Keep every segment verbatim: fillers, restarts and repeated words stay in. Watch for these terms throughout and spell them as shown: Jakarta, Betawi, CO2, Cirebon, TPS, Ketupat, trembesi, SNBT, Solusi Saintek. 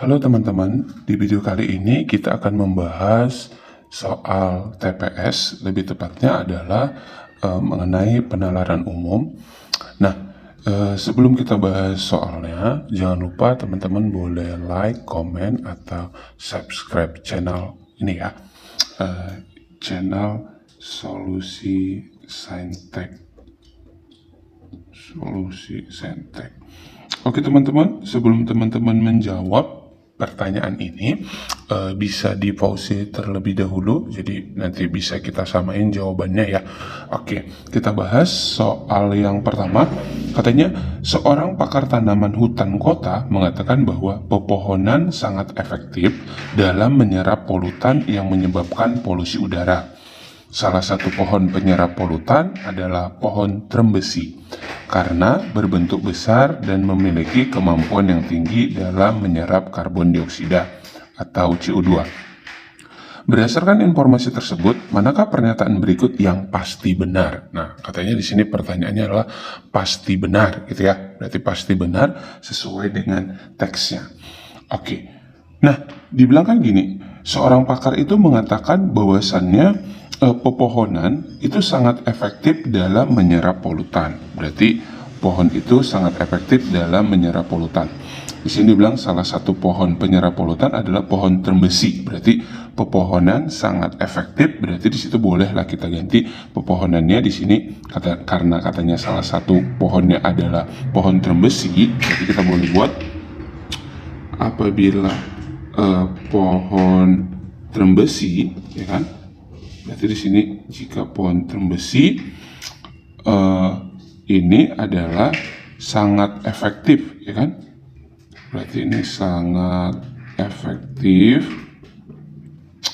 Halo teman-teman, di video kali ini kita akan membahas soal T P S, lebih tepatnya adalah e, mengenai penalaran umum. Nah, e, sebelum kita bahas soalnya, jangan lupa teman-teman boleh like, comment, atau subscribe channel ini ya, e, channel Solusi Saintek. Solusi Saintek. Oke teman-teman, sebelum teman-teman menjawab pertanyaan ini e, bisa dipause terlebih dahulu, jadi nanti bisa kita samain jawabannya ya. Oke, kita bahas soal yang pertama. Katanya, seorang pakar tanaman hutan kota mengatakan bahwa pepohonan sangat efektif dalam menyerap polutan yang menyebabkan polusi udara. Salah satu pohon penyerap polutan adalah pohon trembesi karena berbentuk besar dan memiliki kemampuan yang tinggi dalam menyerap karbon dioksida atau C O dua. Berdasarkan informasi tersebut, manakah pernyataan berikut yang pasti benar? Nah, katanya di sini pertanyaannya adalah pasti benar, gitu ya. Berarti pasti benar sesuai dengan teksnya. Oke. Nah, dibilang kan gini, seorang pakar itu mengatakan bahwasannya pepohonan itu sangat efektif dalam menyerap polutan. Berarti pohon itu sangat efektif dalam menyerap polutan. Di sini bilang salah satu pohon penyerap polutan adalah pohon trembesi. Berarti pepohonan sangat efektif. Berarti di situ bolehlah kita ganti pepohonannya di sini kata, karena katanya salah satu pohonnya adalah pohon trembesi. Jadi kita boleh buat apabila eh, pohon trembesi, ya kan? Berarti di sini jika pohon trembesi eh, ini adalah sangat efektif, ya kan? Berarti ini sangat efektif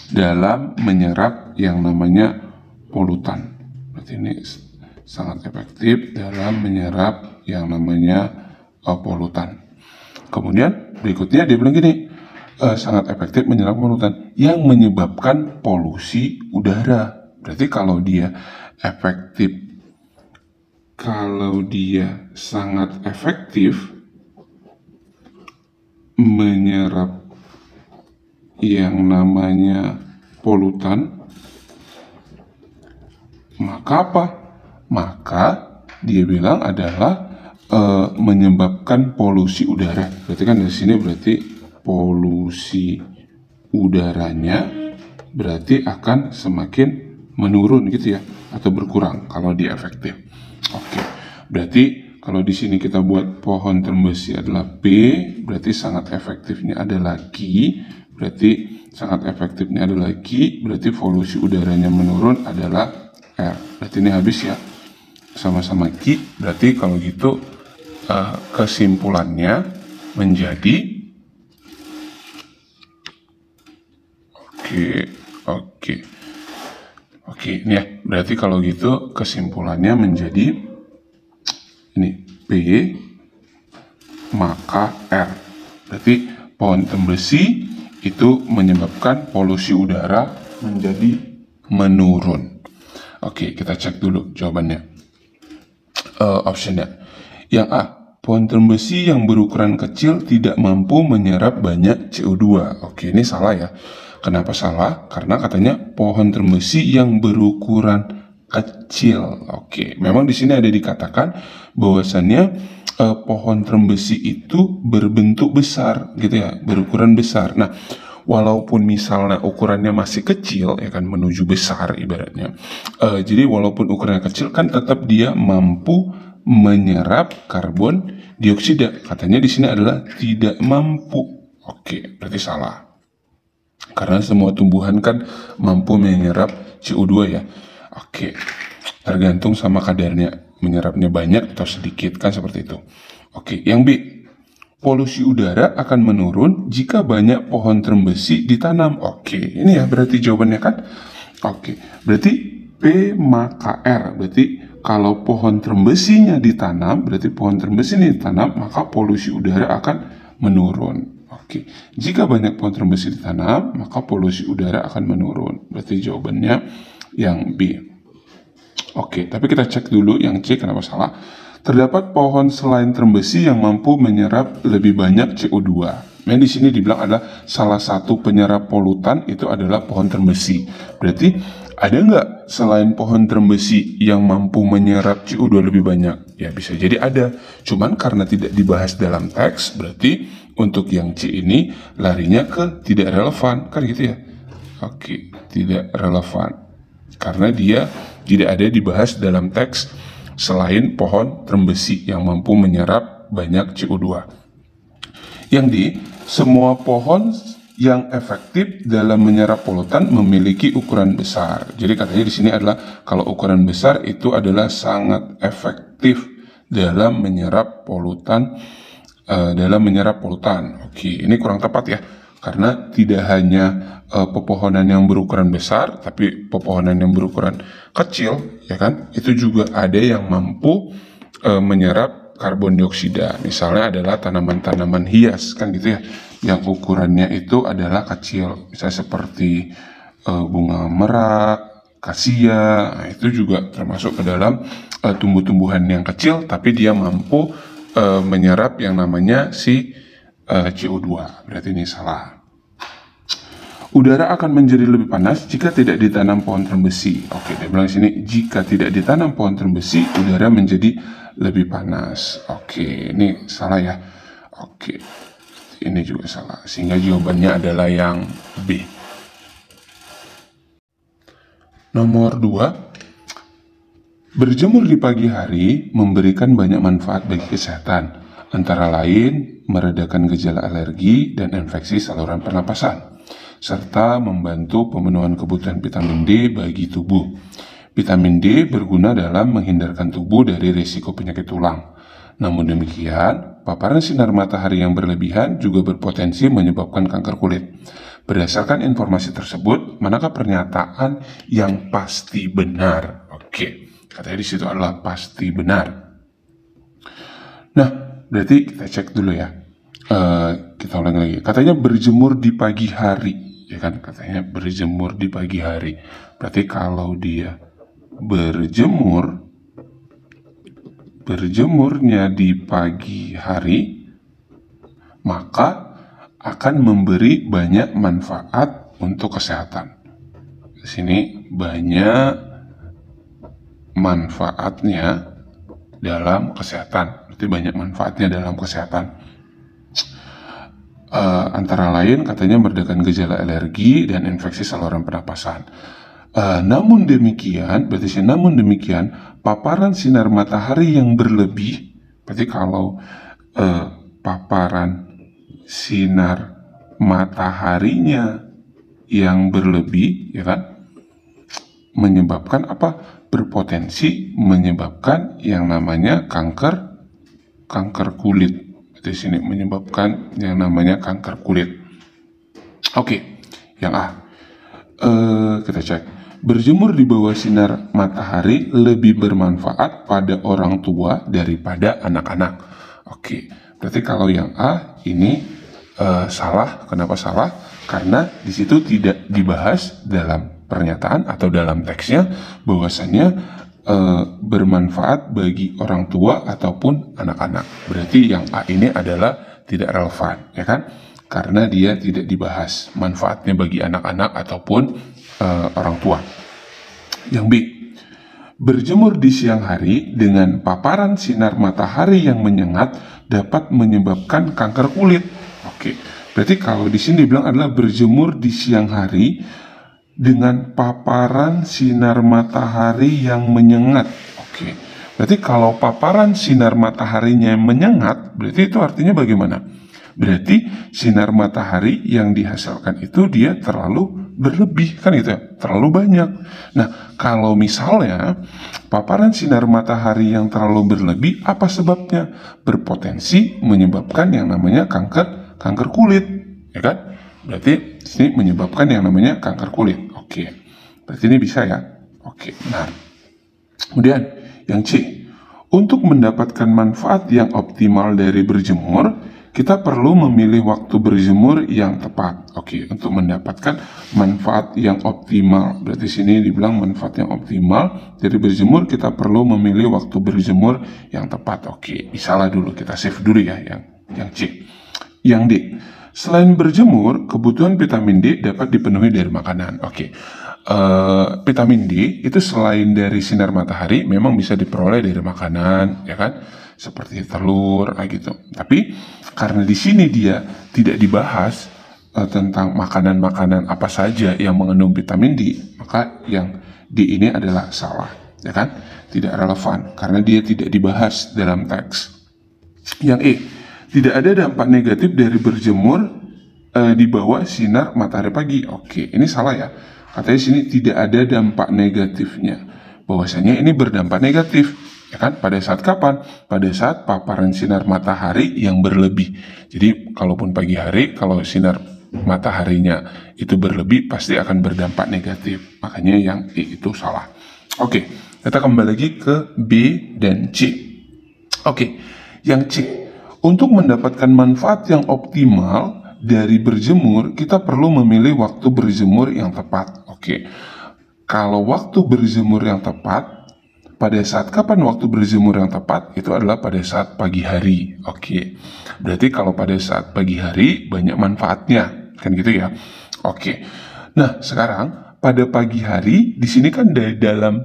dalam menyerap yang namanya polutan. Berarti ini sangat efektif dalam menyerap yang namanya eh, polutan. Kemudian berikutnya dia bilang gini. Uh, sangat efektif menyerap polutan yang menyebabkan polusi udara. Berarti kalau dia efektif, kalau dia sangat efektif menyerap yang namanya polutan, maka apa? Maka dia bilang adalah uh, menyebabkan polusi udara. Berarti kan dari sini berarti polusi udaranya berarti akan semakin menurun gitu ya, atau berkurang kalau dia efektif. Oke, berarti kalau di sini kita buat pohon trembesi adalah P, berarti sangat efektifnya adalah Q, berarti sangat efektifnya adalah Q, berarti polusi udaranya menurun adalah R. Berarti ini habis ya, sama-sama Q. Berarti kalau gitu uh, kesimpulannya menjadi Oke, oke, oke. Ini ya, berarti kalau gitu kesimpulannya menjadi ini P maka R. Berarti pohon trembesi itu menyebabkan polusi udara menjadi menurun. Oke, kita cek dulu jawabannya. Uh, optionnya yang A. Pohon trembesi yang berukuran kecil tidak mampu menyerap banyak C O dua. Oke, ini salah ya. Kenapa salah? Karena katanya pohon trembesi yang berukuran kecil. Oke, memang di sini ada dikatakan bahwasannya eh, pohon trembesi itu berbentuk besar, gitu ya, berukuran besar. Nah, walaupun misalnya ukurannya masih kecil, ya kan, menuju besar ibaratnya. Eh, jadi walaupun ukurannya kecil kan tetap dia mampu menyerap karbon dioksida. Katanya di sini adalah tidak mampu. Oke, berarti salah. Karena semua tumbuhan kan mampu menyerap C O dua ya. Oke, tergantung sama kadarnya, menyerapnya banyak atau sedikit kan seperti itu. Oke, yang B. Polusi udara akan menurun jika banyak pohon trembesi ditanam. Oke, ini ya berarti jawabannya kan. Oke, berarti P maka R. Berarti kalau pohon trembesinya ditanam, berarti pohon trembesi ini ditanam, maka polusi udara akan menurun. Oke, jika banyak pohon trembesi ditanam, maka polusi udara akan menurun. Berarti jawabannya yang B. Oke, tapi kita cek dulu yang C kenapa salah. Terdapat pohon selain trembesi yang mampu menyerap lebih banyak C O dua. Nah, di sini dibilang adalah salah satu penyerap polutan itu adalah pohon termbesi. Berarti ada nggak selain pohon termbesi yang mampu menyerap C O dua lebih banyak? Ya bisa jadi ada. Cuman karena tidak dibahas dalam teks, berarti untuk yang C ini larinya ke tidak relevan, kan gitu ya? Oke, tidak relevan. Karena dia tidak ada dibahas dalam teks selain pohon termbesi yang mampu menyerap banyak C O dua. Yang di, semua pohon yang efektif dalam menyerap polutan memiliki ukuran besar. Jadi katanya di sini adalah kalau ukuran besar itu adalah sangat efektif dalam menyerap polutan, uh, dalam menyerap polutan. Oke, ini kurang tepat ya. Karena tidak hanya e, pepohonan yang berukuran besar, tapi pepohonan yang berukuran kecil, ya kan? Itu juga ada yang mampu e, menyerap karbon dioksida. Misalnya adalah tanaman-tanaman hias, kan gitu ya? Yang ukurannya itu adalah kecil, misalnya seperti e, bunga merak, kasia, nah, itu juga termasuk ke dalam e, tumbuh-tumbuhan yang kecil, tapi dia mampu e, menyerap yang namanya si Uh, C O dua, berarti ini salah. Udara akan menjadi lebih panas jika tidak ditanam pohon termbesi. Oke, dia bilang di sini jika tidak ditanam pohon termbesi, udara menjadi lebih panas. Oke, ini salah ya. Oke, ini juga salah. Sehingga jawabannya adalah yang B. Nomor dua. Berjemur di pagi hari memberikan banyak manfaat bagi kesehatan. Antara lain, meredakan gejala alergi dan infeksi saluran pernapasan, serta membantu pemenuhan kebutuhan vitamin D bagi tubuh. Vitamin D berguna dalam menghindarkan tubuh dari risiko penyakit tulang. Namun demikian, paparan sinar matahari yang berlebihan juga berpotensi menyebabkan kanker kulit. Berdasarkan informasi tersebut, manakah pernyataan yang pasti benar? Oke, katanya di situ adalah pasti benar. Nah, berarti kita cek dulu ya. Uh, kita ulang lagi. Katanya berjemur di pagi hari, ya kan? Katanya berjemur di pagi hari. Berarti kalau dia berjemur, berjemurnya di pagi hari, maka akan memberi banyak manfaat untuk kesehatan. Di sini banyak manfaatnya dalam kesehatan. Itu banyak manfaatnya dalam kesehatan, uh, antara lain katanya meredakan gejala alergi dan infeksi saluran pernapasan. Uh, namun demikian, berarti sih, namun demikian paparan sinar matahari yang berlebih, berarti kalau uh, paparan sinar mataharinya yang berlebih, ya kan, menyebabkan apa? Berpotensi menyebabkan yang namanya kanker. Kanker kulit di sini menyebabkan yang namanya kanker kulit. Oke, yang A, e, kita cek. Berjemur di bawah sinar matahari lebih bermanfaat pada orang tua daripada anak-anak. Oke, berarti kalau yang A ini e, salah. Kenapa salah? Karena di situ tidak dibahas dalam pernyataan atau dalam teksnya bahwasannya bermanfaat bagi orang tua ataupun anak-anak. Berarti yang A ini adalah tidak relevan, ya kan? Karena dia tidak dibahas manfaatnya bagi anak-anak ataupun uh, orang tua. Yang B, berjemur di siang hari dengan paparan sinar matahari yang menyengat dapat menyebabkan kanker kulit. Oke, berarti kalau di sini dibilang adalah berjemur di siang hari dengan paparan sinar matahari yang menyengat. Oke, berarti kalau paparan sinar mataharinya yang menyengat, berarti itu artinya bagaimana? Berarti sinar matahari yang dihasilkan itu dia terlalu berlebih, kan gitu ya? Terlalu banyak. Nah, kalau misalnya paparan sinar matahari yang terlalu berlebih, apa sebabnya? Berpotensi menyebabkan yang namanya kanker, kanker kulit, ya kan? Berarti ini menyebabkan yang namanya kanker kulit. Oke, berarti ini bisa ya. Oke, benar. Kemudian yang C, untuk mendapatkan manfaat yang optimal dari berjemur, kita perlu memilih waktu berjemur yang tepat. Oke, untuk mendapatkan manfaat yang optimal, berarti sini dibilang manfaat yang optimal dari berjemur, kita perlu memilih waktu berjemur yang tepat. Oke, bisa lah dulu, kita save dulu ya yang yang C. Yang D, Selain berjemur, kebutuhan vitamin D dapat dipenuhi dari makanan. Oke, okay. uh, vitamin D itu selain dari sinar matahari, memang bisa diperoleh dari makanan, ya kan? Seperti telur, kayak gitu. Tapi karena di sini dia tidak dibahas uh, tentang makanan-makanan apa saja yang mengandung vitamin D, maka yang D ini adalah salah. Ya kan? Tidak relevan karena dia tidak dibahas dalam teks. Yang E, tidak ada dampak negatif dari berjemur eh, di bawah sinar matahari pagi. Oke, ini salah ya. Katanya sini tidak ada dampak negatifnya. Bahwasanya ini berdampak negatif, ya kan? Pada saat kapan? Pada saat paparan sinar matahari yang berlebih. Jadi, kalaupun pagi hari, kalau sinar mataharinya itu berlebih, pasti akan berdampak negatif. Makanya yang E itu salah. Oke, kita kembali lagi ke B dan C. Oke, yang C. Untuk mendapatkan manfaat yang optimal dari berjemur, kita perlu memilih waktu berjemur yang tepat. Oke, kalau waktu berjemur yang tepat, pada saat kapan waktu berjemur yang tepat? Itu adalah pada saat pagi hari. Oke, berarti kalau pada saat pagi hari banyak manfaatnya, kan gitu ya. Oke, nah sekarang pada pagi hari, di sini kan dari dalam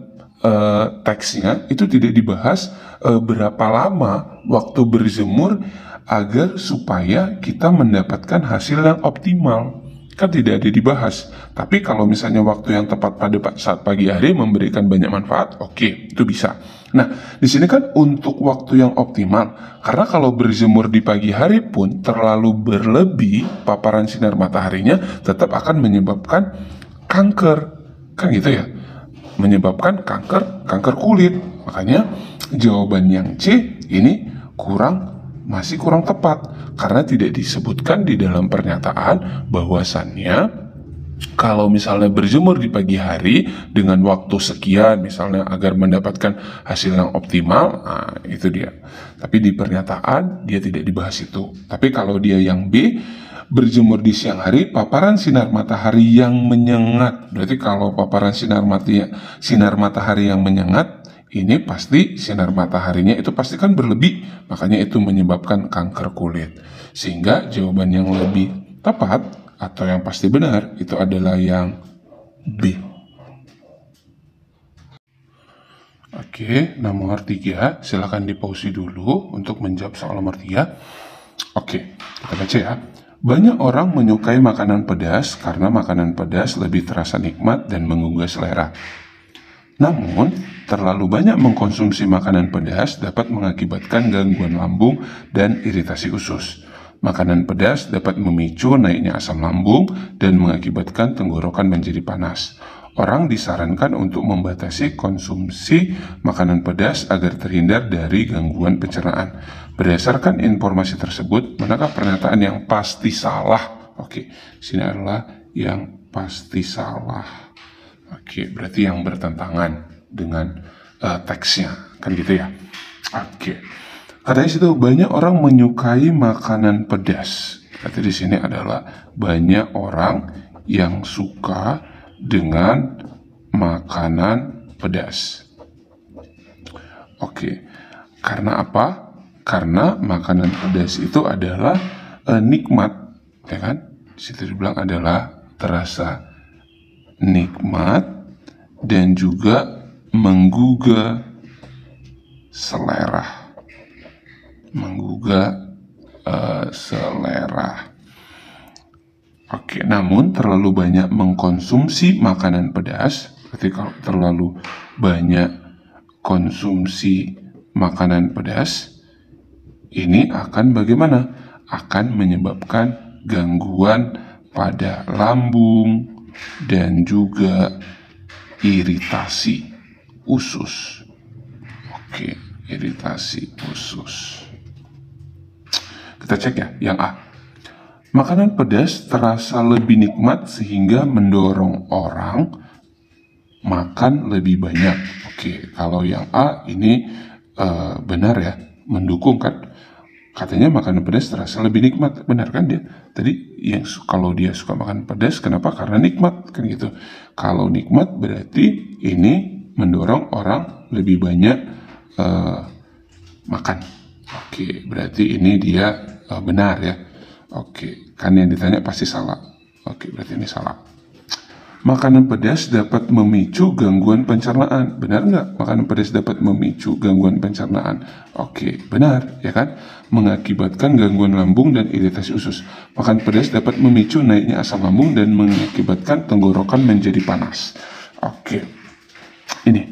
uh, teksnya itu tidak dibahas uh, berapa lama waktu berjemur agar supaya kita mendapatkan hasil yang optimal. Kan tidak ada dibahas. Tapi kalau misalnya waktu yang tepat pada saat pagi hari memberikan banyak manfaat, oke, okay, itu bisa. Nah, di sini kan untuk waktu yang optimal. Karena kalau berjemur di pagi hari pun terlalu berlebih paparan sinar mataharinya tetap akan menyebabkan kanker, kan gitu ya, menyebabkan kanker kanker kulit. Makanya jawaban yang C ini kurang masih kurang tepat karena tidak disebutkan di dalam pernyataan bahwasannya kalau misalnya berjemur di pagi hari dengan waktu sekian misalnya agar mendapatkan hasil yang optimal, nah, itu dia. Tapi di pernyataan dia tidak dibahas itu. Tapi kalau dia yang B, berjemur di siang hari, paparan sinar matahari yang menyengat. Berarti kalau paparan sinar mati, sinar matahari yang menyengat, ini pasti sinar mataharinya itu pasti kan berlebih. Makanya itu menyebabkan kanker kulit. Sehingga jawaban yang lebih tepat atau yang pasti benar itu adalah yang B. Oke, nomor tiga. Silahkan dipausi dulu untuk menjawab soal nomor tiga. Oke, kita baca ya. Banyak orang menyukai makanan pedas karena makanan pedas lebih terasa nikmat dan menggugah selera. Namun, terlalu banyak mengkonsumsi makanan pedas dapat mengakibatkan gangguan lambung dan iritasi usus. Makanan pedas dapat memicu naiknya asam lambung dan mengakibatkan tenggorokan menjadi panas. Orang disarankan untuk membatasi konsumsi makanan pedas agar terhindar dari gangguan pencernaan. Berdasarkan informasi tersebut, manakah pernyataan yang pasti salah? Oke, sini adalah yang pasti salah. Oke, berarti yang bertentangan dengan uh, teksnya, kan gitu ya? Oke, katanya situ banyak orang menyukai makanan pedas. Berarti di sini adalah banyak orang yang suka dengan makanan pedas. Oke, karena apa? Karena makanan pedas itu adalah e, nikmat, ya kan? Di situ dibilang adalah terasa nikmat dan juga menggugah selera, menggugah e, selera. Oke, namun terlalu banyak mengkonsumsi makanan pedas. Berarti kalau terlalu banyak konsumsi makanan pedas, ini akan bagaimana? Akan menyebabkan gangguan pada lambung dan juga iritasi usus. Oke, iritasi usus. Kita cek ya, yang A. Makanan pedas terasa lebih nikmat sehingga mendorong orang makan lebih banyak. Oke, kalau yang A ini uh, benar ya, mendukung kan? Katanya makanan pedas terasa lebih nikmat, benar kan dia? Tadi yang kalau dia suka makan pedas, kenapa? Karena nikmat, kan gitu. Kalau nikmat berarti ini mendorong orang lebih banyak uh, makan. Oke, berarti ini dia uh, benar ya. Oke, kan yang ditanya pasti salah. Oke, berarti ini salah. Makanan pedas dapat memicu gangguan pencernaan. Benar nggak? Makanan pedas dapat memicu gangguan pencernaan. Oke, benar, ya kan? Mengakibatkan gangguan lambung dan iritasi usus. Makan pedas dapat memicu naiknya asam lambung dan mengakibatkan tenggorokan menjadi panas. Oke, ini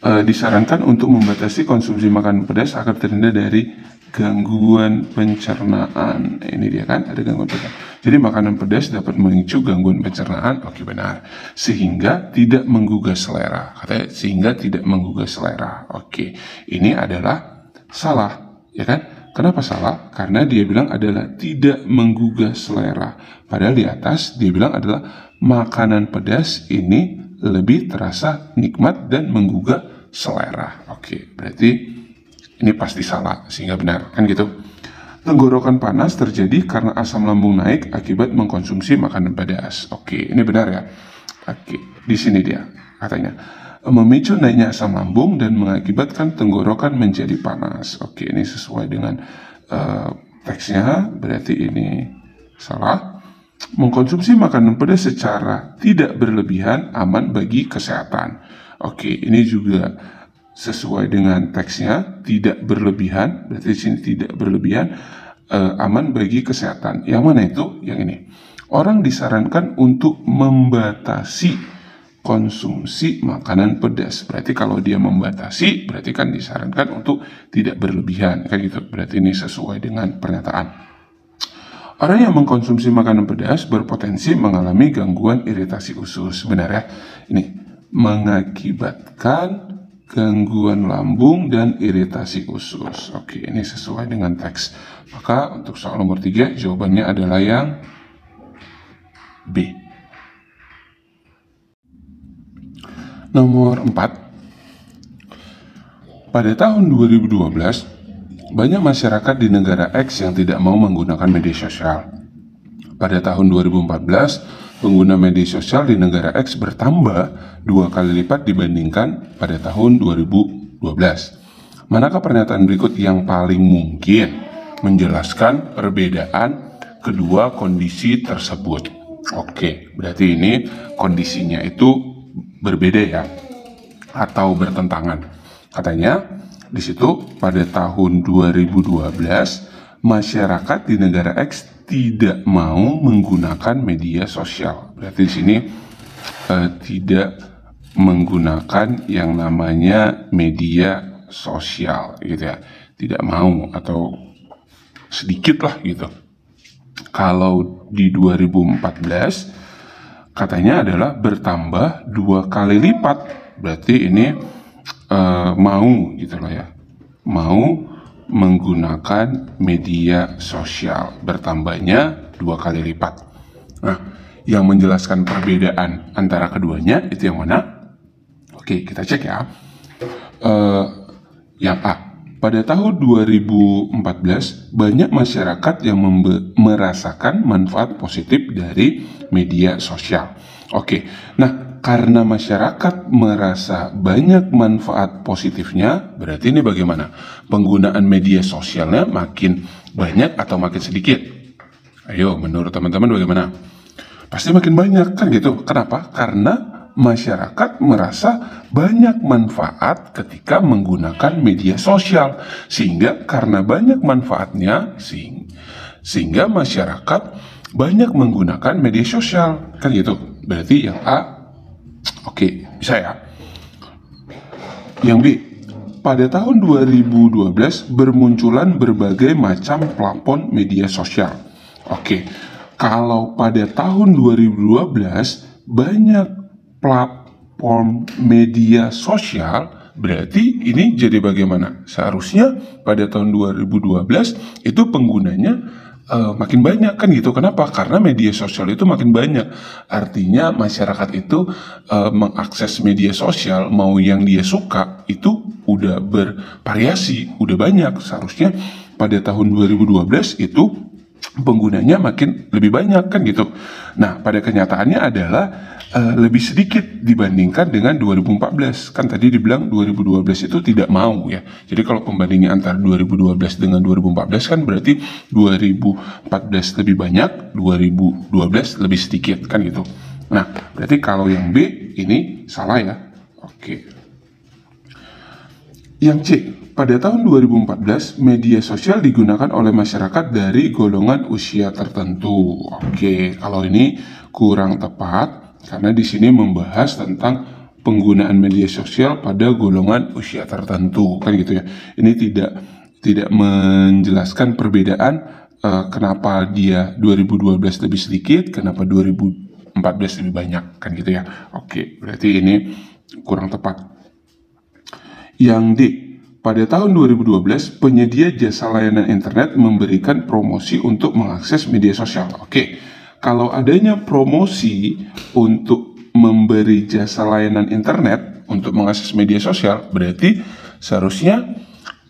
e, disarankan untuk membatasi konsumsi makanan pedas agar terhindar dari gangguan pencernaan. Ini dia kan, ada gangguan pencernaan. Jadi makanan pedas dapat memicu gangguan pencernaan. Oke, benar. Sehingga tidak menggugah selera. Katanya sehingga tidak menggugah selera. Oke, ini adalah salah, ya kan? Kenapa salah? Karena dia bilang adalah tidak menggugah selera. Padahal di atas dia bilang adalah makanan pedas ini lebih terasa nikmat dan menggugah selera. Oke, berarti ini pasti salah, sehingga benar, kan gitu. Tenggorokan panas terjadi karena asam lambung naik akibat mengkonsumsi makanan pedas. Oke, ini benar ya. Oke, di sini dia katanya memicu naiknya asam lambung dan mengakibatkan tenggorokan menjadi panas. Oke, ini sesuai dengan uh, teksnya, berarti ini salah. Mengkonsumsi makanan pedas secara tidak berlebihan aman bagi kesehatan. Oke, ini juga sesuai dengan teksnya, tidak berlebihan, berarti sini tidak berlebihan, eh, aman bagi kesehatan. Yang mana itu? Yang ini. Orang disarankan untuk membatasi konsumsi makanan pedas. Berarti kalau dia membatasi, berarti kan disarankan untuk tidak berlebihan, kan gitu. Berarti ini sesuai dengan pernyataan. Orang yang mengkonsumsi makanan pedas berpotensi mengalami gangguan iritasi usus. Benar ya? Ini mengakibatkan gangguan lambung dan iritasi usus. Oke, ini sesuai dengan teks. Maka untuk soal nomor tiga jawabannya adalah yang B. Nomor empat. Pada tahun dua ribu dua belas, banyak masyarakat di negara X yang tidak mau menggunakan media sosial. Pada tahun dua ribu empat belas, pengguna media sosial di negara X bertambah dua kali lipat dibandingkan pada tahun dua ribu dua belas. Manakah pernyataan berikut yang paling mungkin menjelaskan perbedaan kedua kondisi tersebut? Oke, berarti ini kondisinya itu berbeda ya, atau bertentangan. Katanya di situ pada tahun dua ribu dua belas masyarakat di negara X tidak mau menggunakan media sosial. Berarti di sini eh, tidak menggunakan yang namanya media sosial, gitu ya. Tidak mau atau sedikit lah gitu. Kalau di dua ribu empat belas katanya adalah bertambah dua kali lipat. Berarti ini eh, mau gitu loh ya. Mau menggunakan media sosial bertambahnya dua kali lipat. Nah, yang menjelaskan perbedaan antara keduanya itu yang mana? Oke, kita cek ya. Uh, yang A. Pada tahun dua ribu empat belas banyak masyarakat yang merasakan manfaat positif dari media sosial. Oke, nah karena masyarakat merasa banyak manfaat positifnya, berarti ini bagaimana? Penggunaan media sosialnya makin banyak atau makin sedikit? Ayo, menurut teman-teman bagaimana? Pasti makin banyak, kan gitu. Kenapa? Karena masyarakat merasa banyak manfaat ketika menggunakan media sosial. Sehingga karena banyak manfaatnya, sehingga masyarakat banyak menggunakan media sosial. Kan gitu. Berarti yang A. Oke, bisa ya. Yang B. Pada tahun dua ribu dua belas bermunculan berbagai macam platform media sosial. Oke, kalau pada tahun dua ribu dua belas banyak platform media sosial, berarti ini jadi bagaimana? Seharusnya pada tahun dua ribu dua belas itu penggunanya Uh, makin banyak, kan gitu. Kenapa? Karena media sosial itu makin banyak. Artinya masyarakat itu uh, mengakses media sosial, mau yang dia suka itu udah bervariasi, udah banyak. Seharusnya pada tahun dua ribu dua belas itu penggunanya makin lebih banyak kan gitu. Nah, pada kenyataannya adalah uh, lebih sedikit dibandingkan dengan dua ribu empat belas. Kan tadi dibilang dua ribu dua belas itu tidak mau ya. Jadi kalau pembandingnya antara dua ribu dua belas dengan dua ribu empat belas kan berarti dua ribu empat belas lebih banyak, dua ribu dua belas lebih sedikit kan gitu. Nah, berarti kalau yang B ini salah ya. Oke. Yang C, pada tahun dua ribu empat belas, media sosial digunakan oleh masyarakat dari golongan usia tertentu. Oke, kalau ini kurang tepat, karena di sini membahas tentang penggunaan media sosial pada golongan usia tertentu, kan gitu ya. Ini tidak tidak menjelaskan perbedaan eh, kenapa dia dua ribu dua belas lebih sedikit, kenapa dua ribu empat belas lebih banyak, kan gitu ya. Oke, berarti ini kurang tepat. Yang D, pada tahun dua ribu dua belas, penyedia jasa layanan internet memberikan promosi untuk mengakses media sosial. Oke, kalau adanya promosi untuk memberi jasa layanan internet untuk mengakses media sosial, berarti seharusnya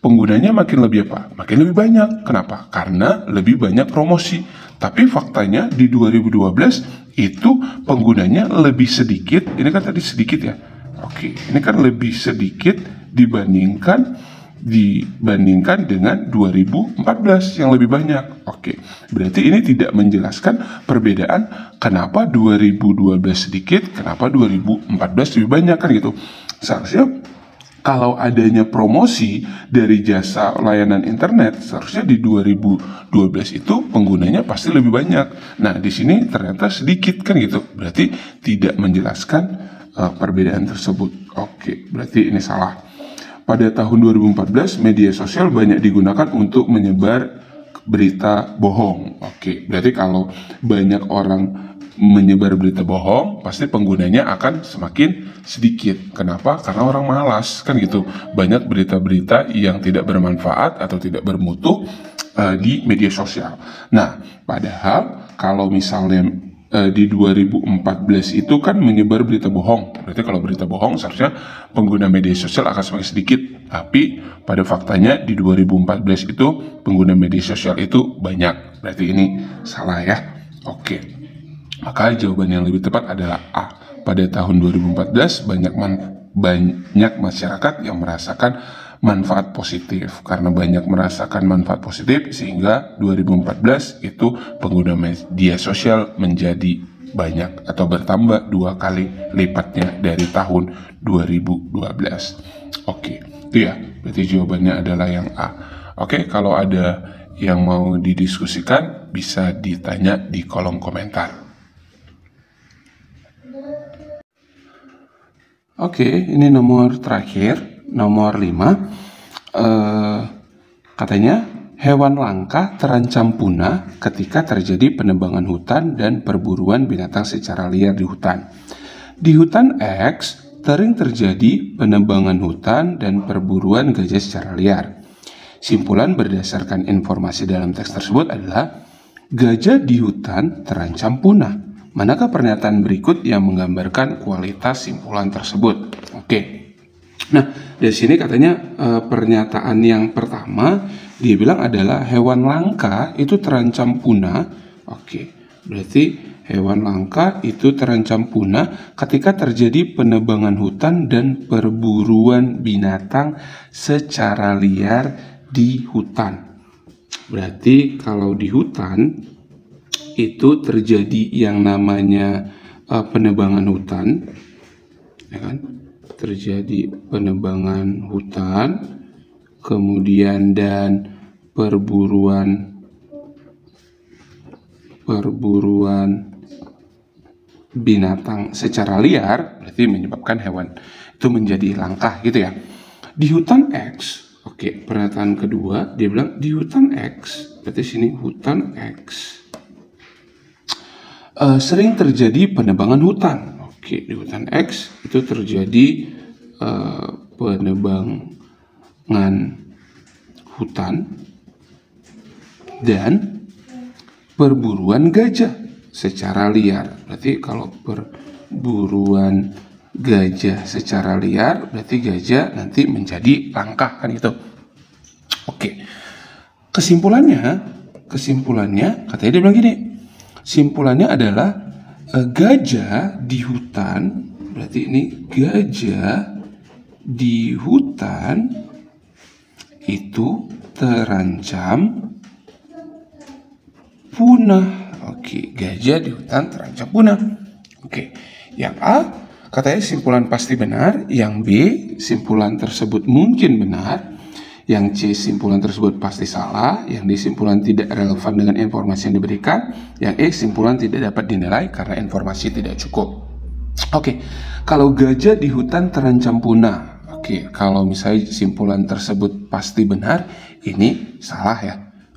penggunanya makin lebih apa? Makin lebih banyak. Kenapa? Karena lebih banyak promosi. Tapi faktanya di dua ribu dua belas itu penggunanya lebih sedikit. Ini kan tadi sedikit ya. Oke, ini kan lebih sedikit dibandingkan dibandingkan dengan dua ribu empat belas yang lebih banyak. Oke, berarti ini tidak menjelaskan perbedaan kenapa dua ribu dua belas sedikit, kenapa dua ribu empat belas lebih banyak kan gitu. Seharusnya kalau adanya promosi dari jasa layanan internet, seharusnya di dua ribu dua belas itu penggunanya pasti lebih banyak. Nah, di sini ternyata sedikit kan gitu. Berarti tidak menjelaskan uh, perbedaan tersebut. Oke, berarti ini salah. Pada tahun dua ribu empat belas, media sosial banyak digunakan untuk menyebar berita bohong. Oke, berarti kalau banyak orang menyebar berita bohong, pasti penggunanya akan semakin sedikit. Kenapa? Karena orang malas, kan gitu. Banyak berita-berita yang tidak bermanfaat atau tidak bermutu uh, di media sosial. Nah, padahal kalau misalnya di dua ribu empat belas itu kan menyebar berita bohong. Berarti kalau berita bohong seharusnya pengguna media sosial akan semakin sedikit. Tapi pada faktanya di dua ribu empat belas itu pengguna media sosial itu banyak. Berarti ini salah ya. Oke. Maka jawaban yang lebih tepat adalah A. Pada tahun dua ribu empat belas banyak man, banyak masyarakat yang merasakan manfaat positif. Karena banyak merasakan manfaat positif sehingga dua ribu empat belas itu pengguna media sosial menjadi banyak atau bertambah dua kali lipatnya dari tahun dua ribu dua belas. Oke, itu ya. Berarti jawabannya adalah yang A. Oke, kalau ada yang mau didiskusikan bisa ditanya di kolom komentar. Oke, ini nomor terakhir. Nomor lima, eh, katanya hewan langka terancam punah ketika terjadi penebangan hutan dan perburuan binatang secara liar di hutan. Di hutan X, sering terjadi penebangan hutan dan perburuan gajah secara liar. Simpulan berdasarkan informasi dalam teks tersebut adalah gajah di hutan terancam punah. Manakah pernyataan berikut yang menggambarkan kualitas simpulan tersebut? Oke. Nah, dari sini katanya e, pernyataan yang pertama dia bilang adalah hewan langka itu terancam punah. Oke, berarti hewan langka itu terancam punah ketika terjadi penebangan hutan dan perburuan binatang secara liar di hutan. Berarti kalau di hutan itu terjadi yang namanya e, penebangan hutan, ya kan? Terjadi penebangan hutan, kemudian dan perburuan perburuan binatang secara liar, berarti menyebabkan hewan itu menjadi langka gitu ya. Di hutan X, oke, pernyataan kedua dia bilang di hutan X, berarti sini hutan X e, sering terjadi penebangan hutan. Oke, di hutan X itu terjadi uh, penebangan hutan dan perburuan gajah secara liar. Berarti kalau perburuan gajah secara liar, berarti gajah nanti menjadi langka kan gitu. Oke, kesimpulannya kesimpulannya, katanya dia bilang gini, simpulannya adalah e, gajah di hutan, berarti ini gajah di hutan itu terancam punah. Oke, gajah di hutan terancam punah. Oke, yang A katanya simpulan pasti benar, yang B simpulan tersebut mungkin benar, yang C simpulan tersebut pasti salah, yang D simpulan tidak relevan dengan informasi yang diberikan, yang E simpulan tidak dapat dinilai karena informasi tidak cukup. Oke, kalau gajah di hutan terancam punah, oke, kalau misalnya simpulan tersebut pasti benar, ini salah ya.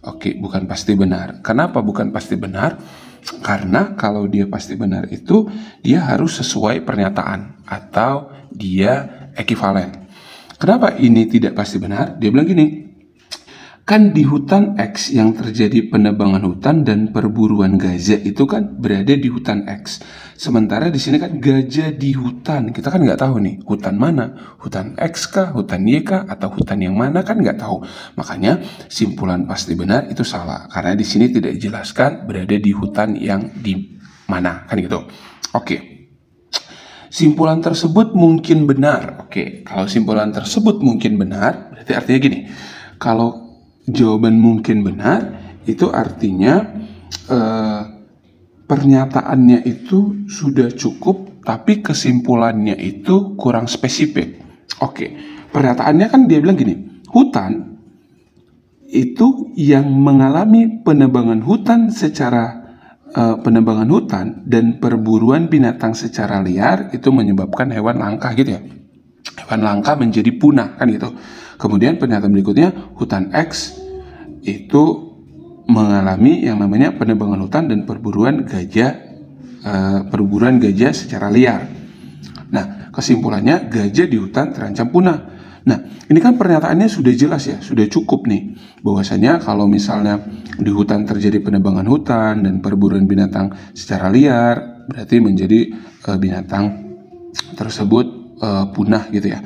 Oke, bukan pasti benar. Kenapa bukan pasti benar? Karena kalau dia pasti benar itu dia harus sesuai pernyataan atau dia ekivalen. Kenapa ini tidak pasti benar? Dia bilang gini, kan di hutan X yang terjadi penebangan hutan dan perburuan gajah itu kan berada di hutan X. Sementara di sini kan gajah di hutan, kita kan nggak tahu nih hutan mana, hutan X kah, hutan Y kah, atau hutan yang mana kan nggak tahu. Makanya simpulan pasti benar itu salah karena di sini tidak dijelaskan berada di hutan yang di mana kan gitu. Oke. Simpulan tersebut mungkin benar. Oke, kalau simpulan tersebut mungkin benar, berarti artinya gini. Kalau jawaban mungkin benar, itu artinya eh, pernyataannya itu sudah cukup, tapi kesimpulannya itu kurang spesifik. Oke, pernyataannya kan dia bilang gini, hutan itu yang mengalami penebangan hutan secara eh, penebangan hutan dan perburuan binatang secara liar itu menyebabkan hewan langka gitu ya. Hewan langka menjadi punah kan gitu. Kemudian pernyataan berikutnya, hutan X itu mengalami yang namanya penebangan hutan dan perburuan gajah, e, perburuan gajah secara liar. Nah, kesimpulannya gajah di hutan terancam punah. Nah, ini kan pernyataannya sudah jelas ya, sudah cukup nih. Bahwasanya kalau misalnya di hutan terjadi penebangan hutan dan perburuan binatang secara liar, berarti menjadi e, binatang tersebut e, punah gitu ya.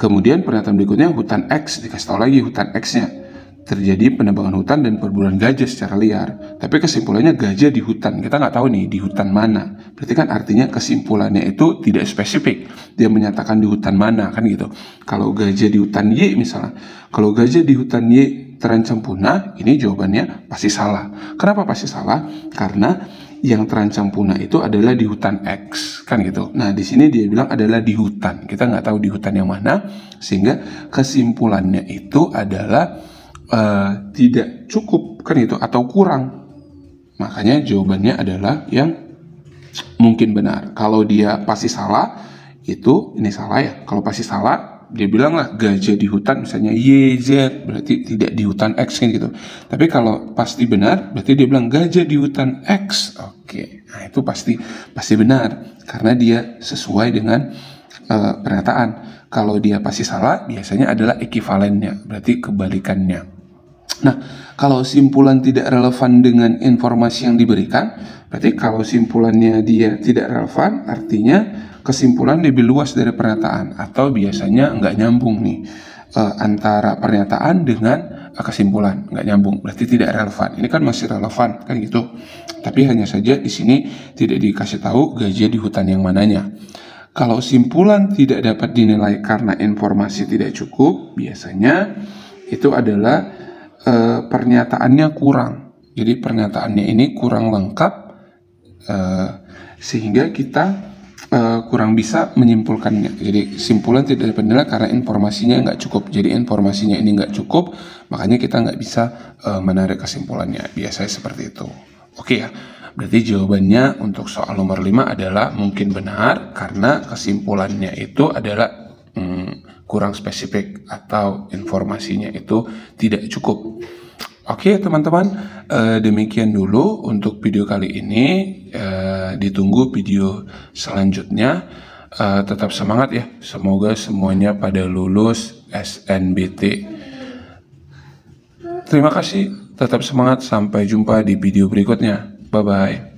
Kemudian pernyataan berikutnya, hutan X, dikasih tahu lagi hutan X-nya terjadi penebangan hutan dan perburuan gajah secara liar. Tapi kesimpulannya gajah di hutan, kita nggak tahu nih di hutan mana. Berarti kan artinya kesimpulannya itu tidak spesifik. Dia menyatakan di hutan mana kan gitu. Kalau gajah di hutan Y misalnya, kalau gajah di hutan Y terancam punah, ini jawabannya pasti salah. Kenapa pasti salah? Karena yang terancam punah itu adalah di hutan X kan gitu. Nah di sini dia bilang adalah di hutan, kita nggak tahu di hutan yang mana, sehingga kesimpulannya itu adalah uh, tidak cukup kan gitu atau kurang. Makanya jawabannya adalah yang mungkin benar. Kalau dia pasti salah itu ini salah ya. Kalau pasti salah dia bilang lah gajah di hutan misalnya Y Z berarti tidak di hutan X kan gitu. Tapi kalau pasti benar berarti dia bilang gajah di hutan X. Oke, nah itu pasti pasti benar karena dia sesuai dengan uh, pernyataan. Kalau dia pasti salah biasanya adalah ekivalennya, berarti kebalikannya. Nah, kalau simpulan tidak relevan dengan informasi yang diberikan, berarti kalau simpulannya dia tidak relevan artinya kesimpulan lebih luas dari pernyataan atau biasanya nggak nyambung nih e, antara pernyataan dengan kesimpulan, nggak nyambung, berarti tidak relevan. Ini kan masih relevan kan gitu, tapi hanya saja di sini tidak dikasih tahu gajah di hutan yang mananya. Kalau simpulan tidak dapat dinilai karena informasi tidak cukup, biasanya itu adalah e, pernyataannya kurang. Jadi pernyataannya ini kurang lengkap e, sehingga kita Uh, kurang bisa menyimpulkannya. Jadi simpulan tidak dapat dinilai karena informasinya nggak cukup. Jadi informasinya ini nggak cukup, makanya kita nggak bisa uh, menarik kesimpulannya. Biasanya seperti itu. Oke ya. Berarti jawabannya untuk soal nomor lima adalah mungkin benar karena kesimpulannya itu adalah hmm, kurang spesifik atau informasinya itu tidak cukup. Oke teman-teman, eh, demikian dulu untuk video kali ini, eh, ditunggu video selanjutnya, eh, tetap semangat ya, semoga semuanya pada lulus S N B T. Terima kasih, tetap semangat, sampai jumpa di video berikutnya, bye-bye.